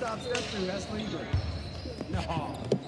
stop step through. That's legal. No.